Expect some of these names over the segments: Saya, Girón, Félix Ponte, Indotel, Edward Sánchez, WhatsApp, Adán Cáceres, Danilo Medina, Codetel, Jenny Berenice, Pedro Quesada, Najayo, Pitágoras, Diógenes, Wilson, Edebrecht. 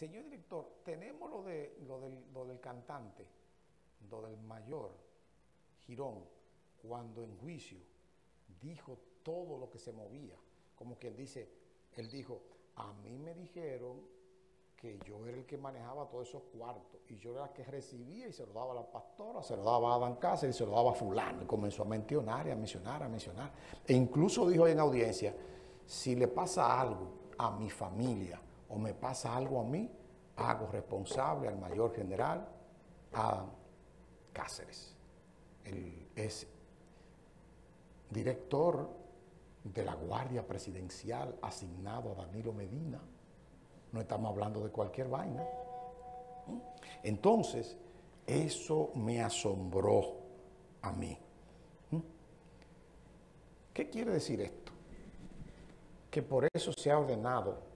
Señor director, tenemos lo del cantante, lo del mayor Girón, cuando en juicio dijo todo lo que se movía, como quien dice, él dijo, a mí me dijeron que yo era el que manejaba todos esos cuartos y yo era el que recibía y se lo daba a la pastora, se lo daba a Adán Cáceres y se lo daba a fulano, y comenzó a mencionar y a mencionar, e incluso dijo en audiencia, si le pasa algo a mi familia o me pasa algo a mí, hago responsable al mayor general Adán Cáceres. Él es director de la Guardia Presidencial asignado a Danilo Medina. No estamos hablando de cualquier vaina. Entonces, eso me asombró a mí. ¿Qué quiere decir esto? Que por eso se ha ordenado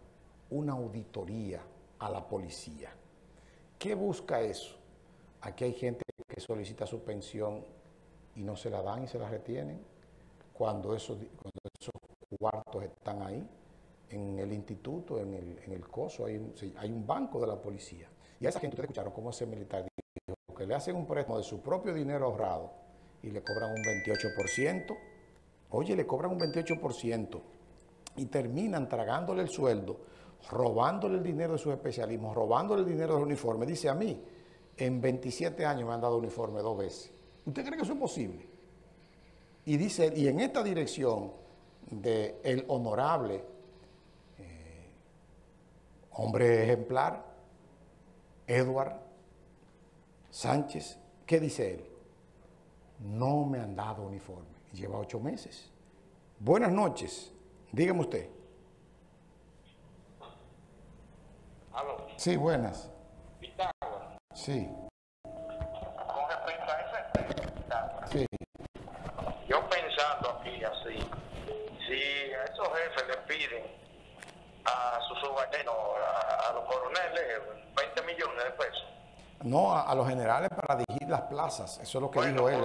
una auditoría a la policía. ¿Qué busca eso? Aquí hay gente que solicita su pensión y no se la dan y se la retienen cuando esos cuartos están ahí. En el instituto, en el coso, hay un banco de la policía. Y a esa gente, ustedes escucharon cómo ese militar dijo que le hacen un préstamo de su propio dinero ahorrado y le cobran un 28%. Oye, le cobran un 28% y terminan tragándole el sueldo, robándole el dinero de sus especialismos, robándole el dinero del uniforme. Dice, a mí, en 27 años me han dado uniforme 2 veces. ¿Usted cree que eso es posible? Y dice, y en esta dirección del honorable hombre ejemplar, Edward Sánchez, ¿qué dice él? No me han dado uniforme. Lleva 8 meses. Buenas noches. Dígame usted. ¿Aló? Sí, buenas. Pitágoras. Sí. Con respecto a ese Pitágoras. Sí. Yo pensando aquí así, si a esos jefes les piden a sus subalternos, a los coroneles, 20 millones de pesos. No, a los generales para dirigir las plazas, eso es lo que dijo él.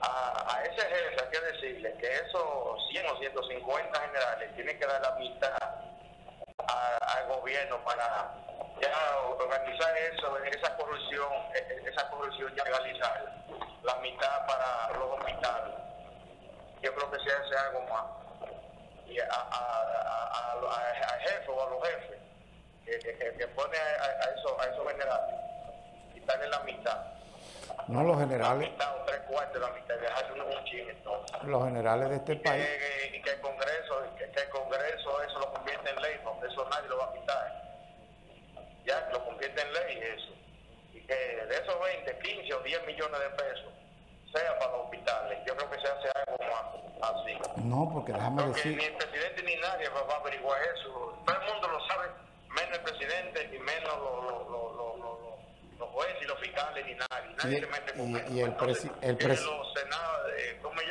A ese jefe hay que decirle que esos 100 o 150 generales tienen que dar la mitad al gobierno para ya organizar eso, esa corrupción ya legalizarla, la mitad para los hospitales. Yo creo que se hace algo más. Y al jefe o a los jefes que pone a esos generales, quitarle la mitad. No, los generales. La mitad o 3/4 de la mitad, dejarle un chin entonces. Los generales de este país. Y que el Congreso, eso lo convierte en ley, porque eso nadie lo va a quitar. Ya, lo convierte en ley eso. Y que de esos 20, 15 o 10 millones de pesos sea para los hospitales. Yo creo que se hace algo más así. No, porque déjame decir. Ni el presidente ni nadie va a averiguar eso. Todo el mundo lo sabe, menos el presidente, y menos los jueces y los fiscales, ni nadie. Nadie se mete con eso. Y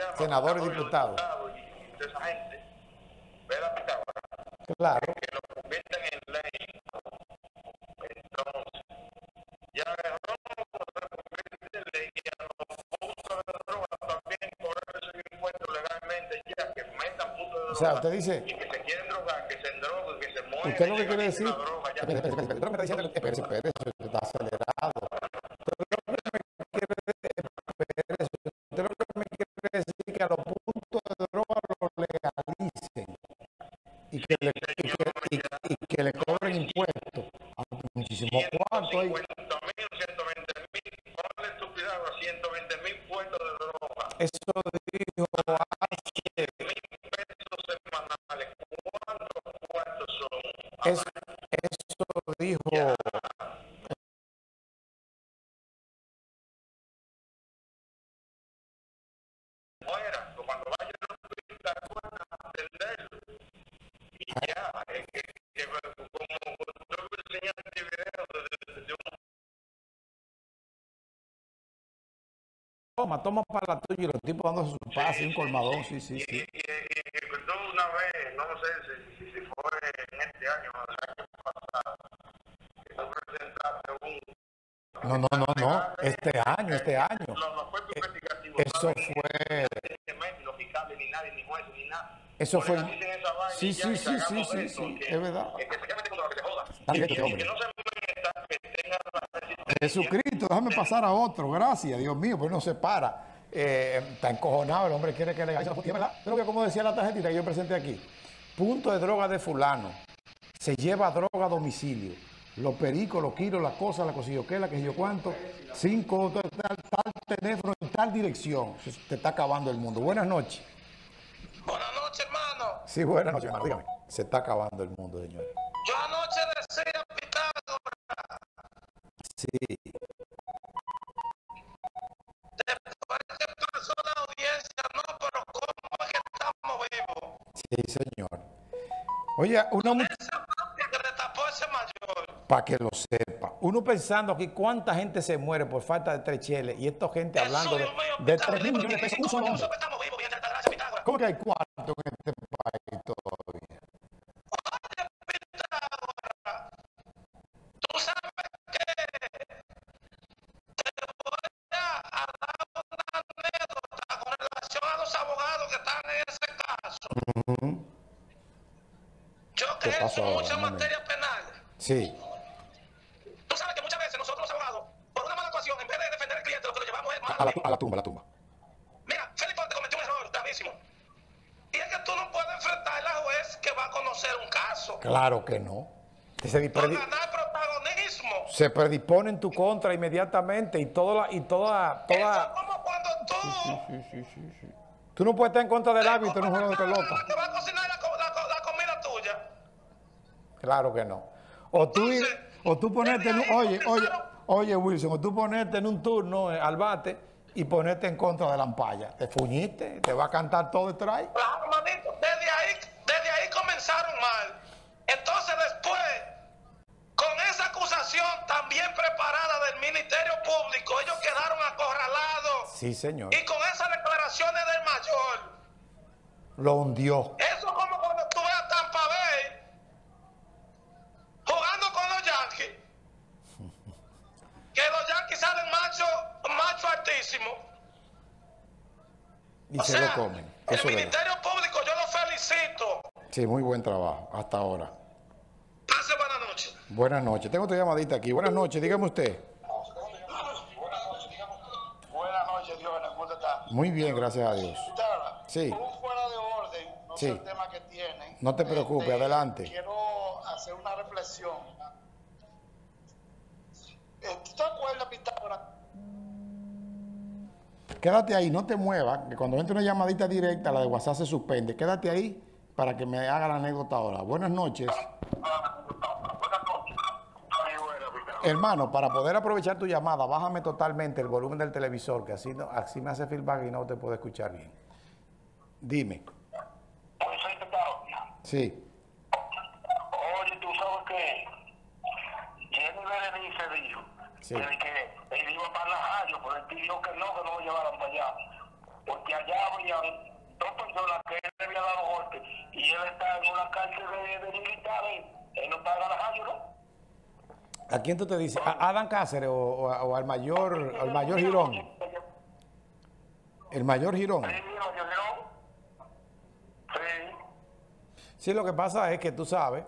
el senadores y diputados. Y toda esa gente. Ve la Pitágoras. Claro. Que lo convierten en ley. Entonces, ya o sea, usted dice. Y que se quieren drogar, que se droguen, que se mueven. ¿Usted lo que quiere decir? Espera, está acelerado. Usted lo que me quiere decir que a los puntos de droga los legalicen y que le cobren impuestos. Aunque muchísimo cuánto hay. 120.000, ponle estupidez a 120.000 puestos de droga. Eso dijo H. Eso dijo yeah. Muera, cuando vaya a hospital puedan atenderlo y ya es que como yo enseñaste video de un toma para la tuya y los tipos dándose su pase y un colmadón, sí. Y una vez, no sé si fue en este año o el año pasado, que tú presentaste un... No, este año. Los cuerpos investigativos. Eso fue... Los fiscales, ni nadie, ni jueces, ni nada. Eso fue... Sí, es verdad. Es que se llame con la que se joda. Jesucristo, déjame pasar a otro, gracias, Dios mío, pues no se para. Está encojonado, el hombre quiere que le gachen. Pero que como decía la tarjetita que yo presenté aquí, punto de droga de fulano, se lleva droga a domicilio, los pericos, los kilos, las cosas, la cosilla, la que yo cuánto, 5, tal teléfono en tal dirección. Te está acabando el mundo. Buenas noches. Buenas noches, hermano. Sí, buenas noches, hermano. Dígame, se está acabando el mundo, señor. Yo anoche decía Pitágoras. Sí. Después que pasó la audiencia, no, pero ¿cómo es que estamos vivos? Sí, señor. Oye, uno... Para que lo sepa. Uno pensando aquí cuánta gente se muere por falta de 3 cheles y esta gente hablando de 3 millones de pesos. ¿Cómo que hay 4 en este país todavía? Oye, Pitágoras, tú sabes que te voy a dar una anécdota con relación a los abogados que están en ese caso. Yo que he hecho mucha materia penal. Sí. Tú sabes que muchas veces nosotros los abogados, por una mala actuación, en vez de defender al cliente, lo que lo llevamos es mal. A la tumba. Mira, Félix Ponte cometió un error gravísimo. Y es que tú no puedes enfrentar a la juez que va a conocer un caso. Claro que no. Por ganar protagonismo. Se predispone en tu contra inmediatamente y toda... Eso es como cuando tú... Sí. Tú no puedes estar en contra del árbitro en un juego de pelota. ¿Te va a cocinar la comida tuya? Claro que no. O tú ponerte en un... Oye, Wilson, o tú ponerte en un turno al bate y ponerte en contra de la ampalla. Te fuñiste, te va a cantar todo el traje. Claro, manito, desde ahí comenzaron mal. Entonces después, con esa acusación también preparada del Ministerio Público, ellos quedaron acorralados. Sí, señor. Y con esas declaraciones del mayor. Lo hundió. Eso es como cuando tú ves a Tampa Bay jugando con los Yankees, que los Yankees salen macho altísimo y o se sea, lo comen. Eso el Ministerio Público, yo lo felicito. Sí, muy buen trabajo hasta ahora. Pase buenas noches. Buenas noches, tengo tu llamadita aquí. Buenas noches, dígame usted. Buenas noches, Dios, ¿cómo está? Muy bien, gracias a Dios. Sí. Un fuera de orden, no sé el tema que tienen. No te preocupes, adelante. Quiero hacer una reflexión. ¿Tú te acuerdas, Pitágoras? Quédate ahí, no te muevas, que cuando entre una llamadita directa, la de WhatsApp se suspende. Quédate ahí para que me haga la anécdota ahora. Buenas noches. Hermano, para poder aprovechar tu llamada, bájame totalmente el volumen del televisor, que así, no, así me hace feedback y no te puedo escuchar bien. Dime. Pues soy Pitágoras. Sí. Oye, ¿tú sabes qué? Jenny Berenice dijo que él iba para Najayo, pero él pidió que no lo llevaran para allá. Porque allá había 2 personas que él le había dado golpes y él está en una cárcel de militares. Él no está en Najayo, ¿no? ¿A quién tú te dices? ¿A Adán Cáceres o al mayor Girón? El mayor Girón. Sí, lo que pasa es que tú sabes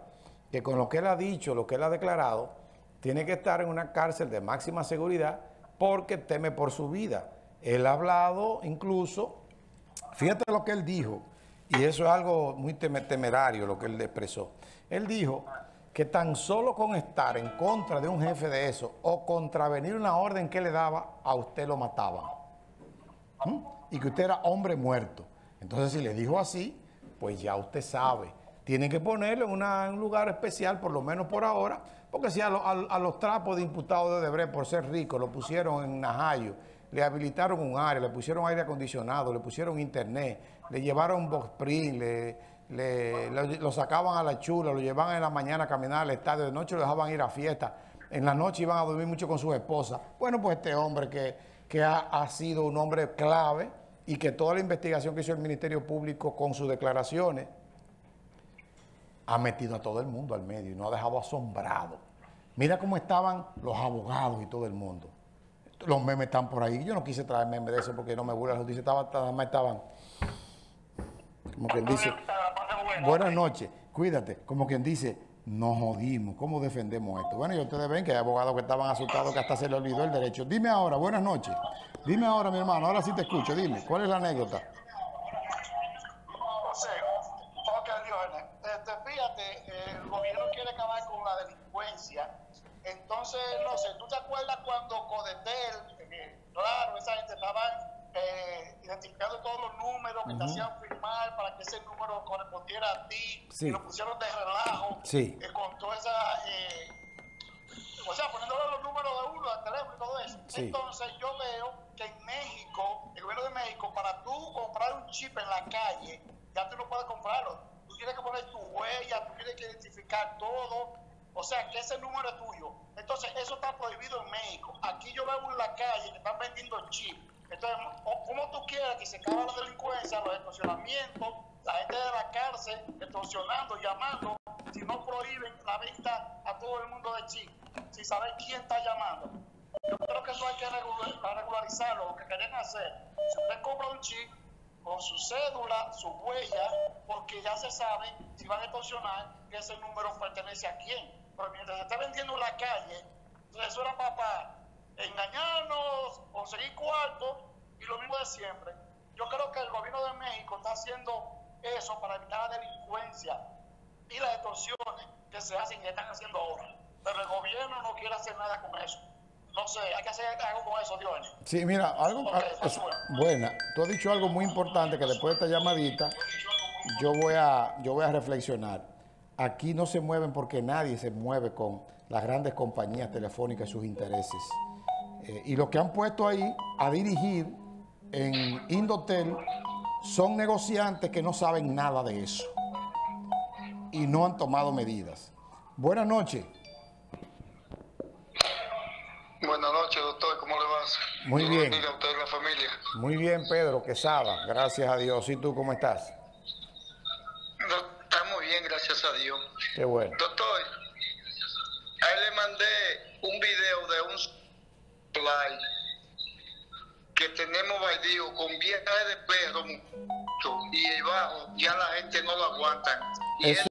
que con lo que él ha dicho, lo que él ha declarado, tiene que estar en una cárcel de máxima seguridad porque teme por su vida. Él ha hablado incluso, fíjate lo que él dijo, y eso es algo muy temerario lo que él expresó. Él dijo que tan solo con estar en contra de un jefe de eso o contravenir una orden que le daba, a usted lo mataban. Y que usted era hombre muerto. Entonces, si le dijo así, pues ya usted sabe. Tienen que ponerlo en un lugar especial, por lo menos por ahora, porque si a los trapos de imputados de Edebrecht por ser ricos lo pusieron en Najayo, le habilitaron un área, le pusieron aire acondicionado, le pusieron internet, le llevaron boxprint, lo sacaban a la chula, lo llevaban en la mañana a caminar al estadio, de noche lo dejaban ir a fiesta, en la noche iban a dormir mucho con sus esposas. Bueno, pues este hombre que ha sido un hombre clave y que toda la investigación que hizo el Ministerio Público con sus declaraciones ha metido a todo el mundo al medio y nos ha dejado asombrado. Mira cómo estaban los abogados y todo el mundo. Los memes están por ahí. Yo no quise traer memes de eso porque no me burla la justicia. Estaban como quien dice, buenas noches, cuídate, como quien dice, nos jodimos. ¿Cómo defendemos esto? Bueno, y ustedes ven que hay abogados que estaban asustados que hasta se les olvidó el derecho. Dime ahora, buenas noches. Dime ahora, mi hermano, ahora sí te escucho. Dime, ¿cuál es la anécdota? Sí, ok, Diógenes. Fíjate, el gobierno quiere acabar con la delincuencia. Entonces, no sé, ¿tú te acuerdas cuando Codetel, claro, esa gente estaba... identificando todos los números que te hacían firmar para que ese número correspondiera a ti, sí, y lo pusieron de relajo, sí, con toda esa o sea, poniéndole los números de uno al teléfono y todo eso, sí. Entonces yo veo que en México, el gobierno de México, para tú comprar un chip en la calle, ya tú no puedes comprarlo, tú tienes que poner tu huella, tú tienes que identificar todo. O sea, que ese número es tuyo. Entonces eso está prohibido en México. Aquí yo veo en la calle que están vendiendo chips. Entonces, ¿cómo tú quieres que se acabe la delincuencia, los extorsionamientos, la gente de la cárcel extorsionando, llamando, si no prohíben la venta a todo el mundo de chip, si saben quién está llamando? Yo creo que eso hay que regularizarlo, lo que quieren hacer. Si usted compra un chip con su cédula, su huella, porque ya se sabe si van a extorsionar que ese número pertenece a quién. Pero mientras se está vendiendo en la calle, eso era papá. Engañarnos, conseguir cuartos y lo mismo de siempre. Yo creo que el gobierno de México está haciendo eso para evitar la delincuencia y las extorsiones que se hacen y están haciendo ahora. Pero el gobierno no quiere hacer nada con eso. No sé, hay que hacer algo con eso, Dios. Sí, mira, algo... Okay, pues, buena, tú has dicho algo muy importante que después de esta llamadita yo voy a reflexionar. Aquí no se mueven porque nadie se mueve con las grandes compañías telefónicas y sus intereses. Y los que han puesto ahí a dirigir en Indotel son negociantes que no saben nada de eso y no han tomado medidas. Buenas noches. Buenas noches, doctor. ¿Cómo le vas? Muy bien. ¿Y a usted y la familia? Muy bien, Pedro Quesada. Gracias a Dios. ¿Y tú cómo estás? Estamos bien, gracias a Dios. Qué bueno. Doctor, a él le mandé un video de un... que tenemos baldío con viejas de perro y el bajo, ya la gente no lo aguanta. Y eso...